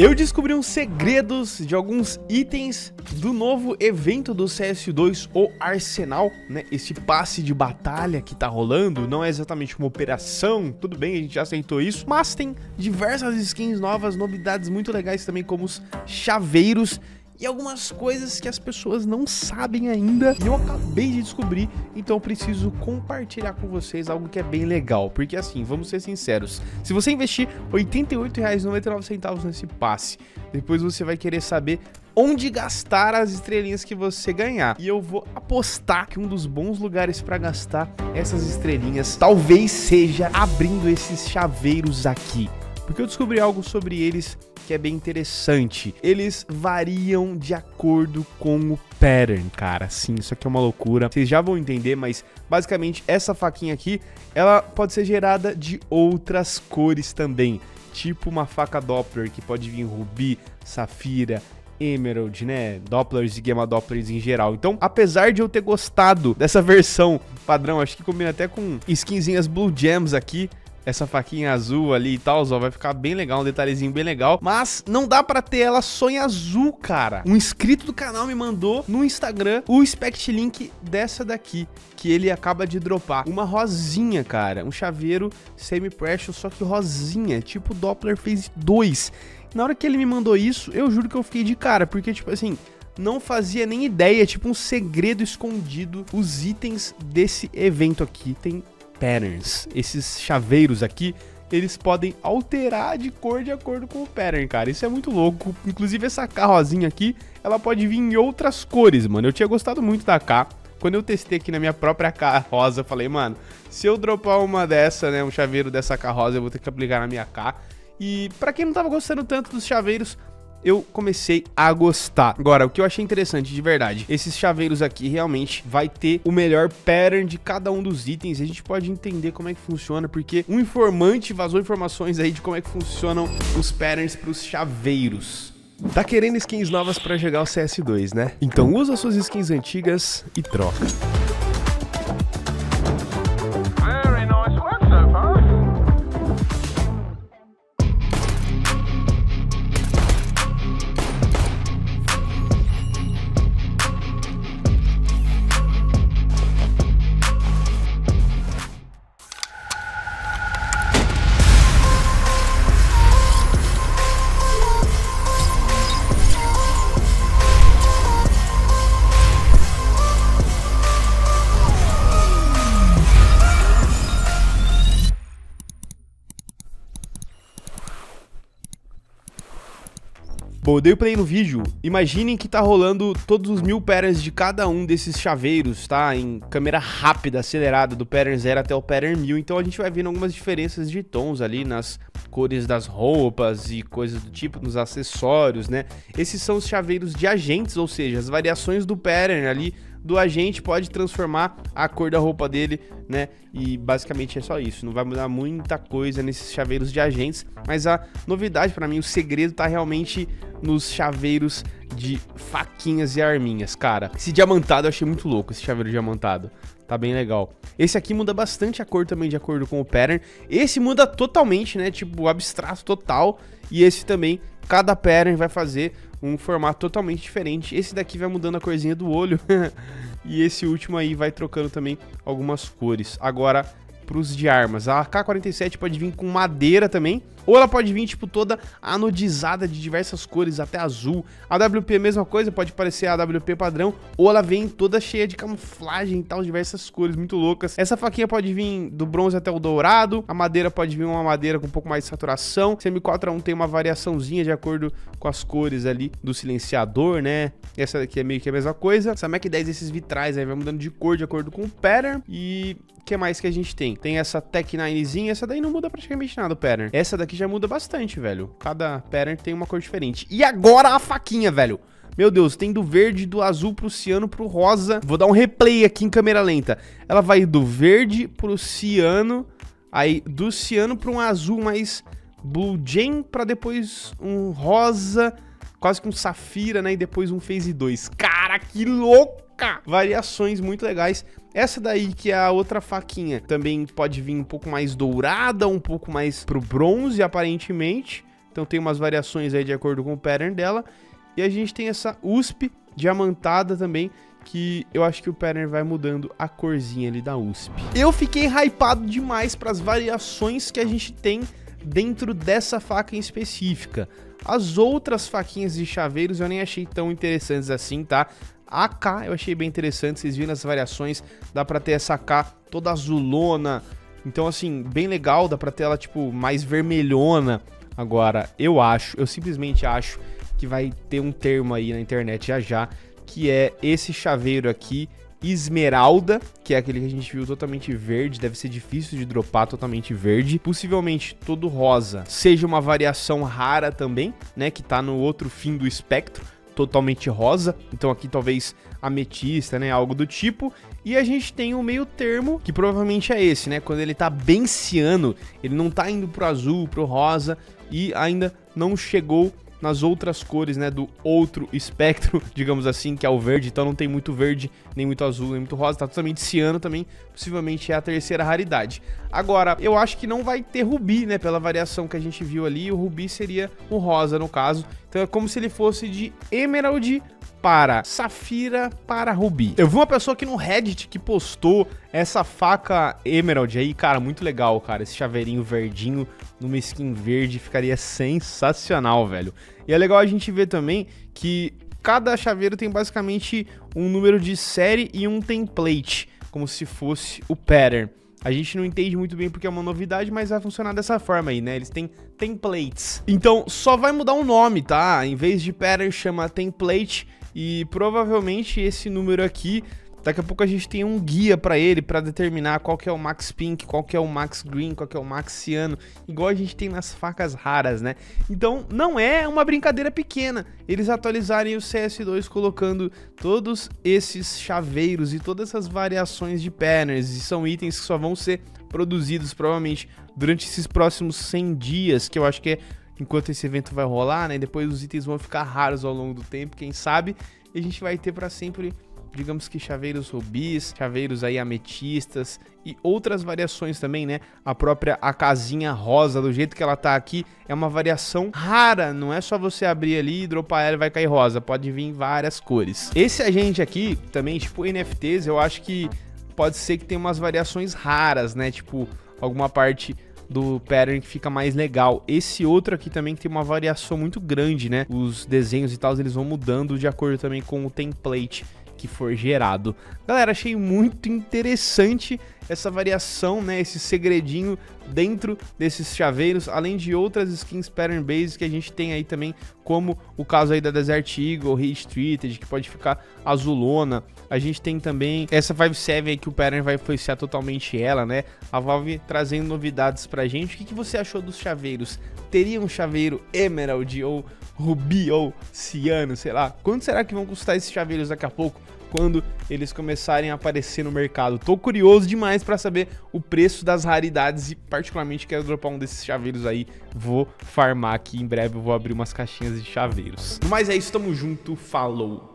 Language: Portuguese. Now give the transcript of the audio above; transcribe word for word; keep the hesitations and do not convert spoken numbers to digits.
Eu descobri uns segredos de alguns itens do novo evento do C S dois, o Arsenal, né? Esse passe de batalha que tá rolando, não é exatamente uma operação, tudo bem, a gente já aceitou isso, mas tem diversas skins novas, novidades muito legais também, como os chaveiros e algumas coisas que as pessoas não sabem ainda e eu acabei de descobrir, então eu preciso compartilhar com vocês algo que é bem legal, porque assim, vamos ser sinceros, se você investir oitenta e oito reais e noventa e nove centavos nesse passe, depois você vai querer saber onde gastar as estrelinhas que você ganhar. E eu vou apostar que um dos bons lugares para gastar essas estrelinhas talvez seja abrindo esses chaveiros aqui, porque eu descobri algo sobre eles que é bem interessante. Eles variam de acordo com o pattern, cara. Sim, isso aqui é uma loucura. Vocês já vão entender, mas basicamente essa faquinha aqui, ela pode ser gerada de outras cores também. Tipo uma faca Doppler, que pode vir rubi, safira, Emerald, né? Dopplers e Gamma Dopplers em geral. Então, apesar de eu ter gostado dessa versão padrão, acho que combina até com skinzinhas Blue Gems aqui, essa faquinha azul ali e tal, ó, vai ficar bem legal, um detalhezinho bem legal. Mas não dá pra ter ela só em azul, cara. Um inscrito do canal me mandou no Instagram o spect link dessa daqui, que ele acaba de dropar. Uma rosinha, cara. Um chaveiro semi-precious, só que rosinha, tipo Doppler Phase dois. Na hora que ele me mandou isso, eu juro que eu fiquei de cara, porque, tipo assim, não fazia nem ideia, tipo um segredo escondido. Os itens desse evento aqui tem patterns. Esses chaveiros aqui, eles podem alterar de cor de acordo com o pattern, cara. Isso é muito louco. Inclusive essa K rosinha aqui, ela pode vir em outras cores, mano. Eu tinha gostado muito da K. Quando eu testei aqui na minha própria K rosa, falei, mano, se eu dropar uma dessa, né, um chaveiro dessa K rosa, eu vou ter que aplicar na minha K. E pra quem não tava gostando tanto dos chaveiros, eu comecei a gostar. Agora, o que eu achei interessante de verdade, esses chaveiros aqui realmente vai ter o melhor pattern de cada um dos itens. A gente pode entender como é que funciona, porque um informante vazou informações aí de como é que funcionam os patterns para os chaveiros. Tá querendo skins novas para jogar o C S dois, né? Então usa suas skins antigas e troca. Bom, eu dei o play no vídeo. Imaginem que tá rolando todos os mil patterns de cada um desses chaveiros, tá? Em câmera rápida, acelerada, do pattern zero até o pattern mil. Então a gente vai vendo algumas diferenças de tons ali nas cores das roupas e coisas do tipo, nos acessórios, né? Esses são os chaveiros de agentes, ou seja, as variações do pattern ali do agente pode transformar a cor da roupa dele, né? E basicamente é só isso, não vai mudar muita coisa nesses chaveiros de agentes, mas a novidade pra mim, o segredo tá realmente nos chaveiros de faquinhas e arminhas, cara. Esse diamantado eu achei muito louco, esse chaveiro diamantado. Tá bem legal. Esse aqui muda bastante a cor também de acordo com o pattern. Esse muda totalmente, né? Tipo, abstrato total. E esse também, cada pattern vai fazer um formato totalmente diferente. Esse daqui vai mudando a corzinha do olho. E esse último aí vai trocando também algumas cores. Agora, pros de armas. A A K quarenta e sete pode vir com madeira também. Ou ela pode vir, tipo, toda anodizada de diversas cores, até azul. A A W P, mesma coisa, pode parecer a A W P padrão. Ou ela vem toda cheia de camuflagem e tal, diversas cores muito loucas. Essa faquinha pode vir do bronze até o dourado. A madeira pode vir uma madeira com um pouco mais de saturação. C M quatro A um tem uma variaçãozinha de acordo com as cores ali do silenciador, né? Essa daqui é meio que a mesma coisa. Essa Mac dez, esses vitrais aí, vai mudando de cor de acordo com o pattern. E o que mais que a gente tem? Tem essa Tec ninezinha, essa daí não muda praticamente nada o pattern. Essa daqui já muda bastante, velho. Cada pattern tem uma cor diferente. E agora a faquinha, velho. Meu Deus, tem do verde, do azul pro ciano, pro rosa. Vou dar um replay aqui em câmera lenta. Ela vai do verde pro ciano, aí do ciano pra um azul mais Blue Gem, pra depois um rosa, quase que um safira, né? E depois um Phase dois. Cara, que louca! Variações muito legais. Essa daí, que é a outra faquinha, também pode vir um pouco mais dourada, um pouco mais pro bronze, aparentemente. Então tem umas variações aí de acordo com o pattern dela. E a gente tem essa U S P diamantada também, que eu acho que o pattern vai mudando a corzinha ali da U S P. Eu fiquei hypado demais para as variações que a gente tem dentro dessa faca em específica. As outras faquinhas de chaveiros eu nem achei tão interessantes assim, tá? A AK eu achei bem interessante, vocês viram as variações, dá pra ter essa AK toda azulona, então assim, bem legal, dá pra ter ela tipo mais vermelhona. Agora, eu acho, eu simplesmente acho que vai ter um termo aí na internet já já, que é esse chaveiro aqui, Esmeralda, que é aquele que a gente viu totalmente verde, deve ser difícil de dropar totalmente verde, possivelmente todo rosa, seja uma variação rara também, né, que tá no outro fim do espectro, totalmente rosa, então aqui talvez ametista, né, algo do tipo. E a gente tem um meio termo, que provavelmente é esse, né, quando ele tá bem ciano, ele não tá indo pro azul, pro rosa, e ainda não chegou nas outras cores, né, do outro espectro, digamos assim, que é o verde. Então não tem muito verde, nem muito azul, nem muito rosa, tá totalmente ciano também, possivelmente é a terceira raridade. Agora, eu acho que não vai ter rubi, né, pela variação que a gente viu ali, o rubi seria o rosa no caso, então é como se ele fosse de Emerald para safira para rubi. Eu vi uma pessoa aqui no Reddit que postou essa faca Emerald aí, cara, muito legal, cara, esse chaveirinho verdinho numa skin verde ficaria sensacional, velho. E é legal a gente ver também que cada chaveiro tem basicamente um número de série e um template, como se fosse o pattern. A gente não entende muito bem porque é uma novidade, mas vai funcionar dessa forma aí, né? Eles têm templates. Então, só vai mudar o nome, tá? Em vez de pattern, chama template. E provavelmente esse número aqui, daqui a pouco a gente tem um guia pra ele, pra determinar qual que é o Max Pink, qual que é o Max Green, qual que é o Max Ciano, igual a gente tem nas facas raras, né? Então não é uma brincadeira pequena eles atualizarem o C S dois colocando todos esses chaveiros e todas essas variações de patterns, e são itens que só vão ser produzidos provavelmente durante esses próximos cem dias, que eu acho que é enquanto esse evento vai rolar, né? Depois os itens vão ficar raros ao longo do tempo, quem sabe, e a gente vai ter pra sempre, digamos que chaveiros rubis, chaveiros aí ametistas e outras variações também, né? A própria AKzinha rosa, do jeito que ela tá aqui, é uma variação rara, não é só você abrir ali e dropar ela e vai cair rosa, pode vir em várias cores. Esse agente aqui, também, tipo N F Ts, eu acho que pode ser que tenha umas variações raras, né? Tipo, alguma parte do pattern que fica mais legal. Esse outro aqui também que tem uma variação muito grande, né? Os desenhos e tal, eles vão mudando de acordo também com o template que for gerado. Galera, achei muito interessante essa variação, né, esse segredinho dentro desses chaveiros, além de outras skins pattern based que a gente tem aí também, como o caso aí da Desert Eagle, Heat Treated, que pode ficar azulona. A gente tem também essa five sete aí que o pattern vai influenciar totalmente ela, né? A Valve trazendo novidades pra gente. O que, que você achou dos chaveiros? Teria um chaveiro Emerald ou Rubi ou Ciano, sei lá? Quanto será que vão custar esses chaveiros daqui a pouco, quando eles começarem a aparecer no mercado? Tô curioso demais pra saber o preço das raridades e particularmente quero dropar um desses chaveiros aí. Vou farmar aqui, em breve eu vou abrir umas caixinhas de chaveiros. Mas é isso, tamo junto, falou!